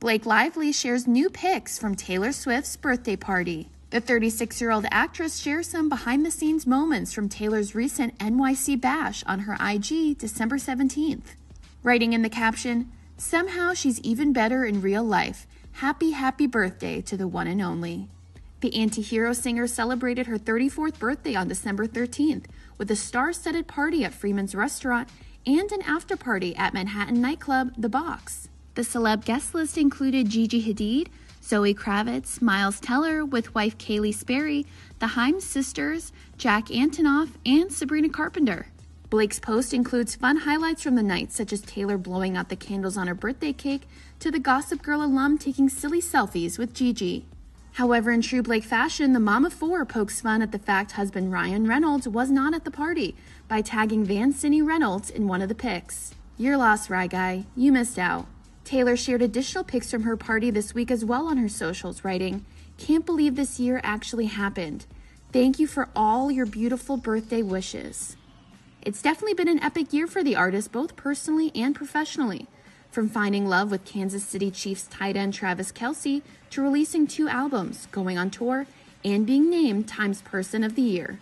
Blake Lively shares new pics from Taylor Swift's birthday party. The 36-year-old actress shares some behind-the-scenes moments from Taylor's recent NYC bash on her IG December 17th, writing in the caption, "Somehow she's even better in real life. Happy, happy birthday to the one and only." The anti-hero singer celebrated her 34th birthday on December 13th with a star-studded party at Freeman's Restaurant and an after-party at Manhattan nightclub The Box. The celeb guest list included Gigi Hadid, Zoe Kravitz, Miles Teller with wife Kaylee Sperry, the Haim sisters, Jack Antonoff, and Sabrina Carpenter. Blake's post includes fun highlights from the night, such as Taylor blowing out the candles on her birthday cake to the Gossip Girl alum taking silly selfies with Gigi. However, in true Blake fashion, the mom of four pokes fun at the fact husband Ryan Reynolds was not at the party by tagging Vancini Reynolds in one of the pics. You're lost, Rye Guy. You missed out. Taylor shared additional pics from her party this week as well on her socials, writing, "Can't believe this year actually happened. Thank you for all your beautiful birthday wishes." It's definitely been an epic year for the artist, both personally and professionally. From finding love with Kansas City Chiefs tight end Travis Kelce to releasing 2 albums, going on tour, and being named Time's Person of the Year.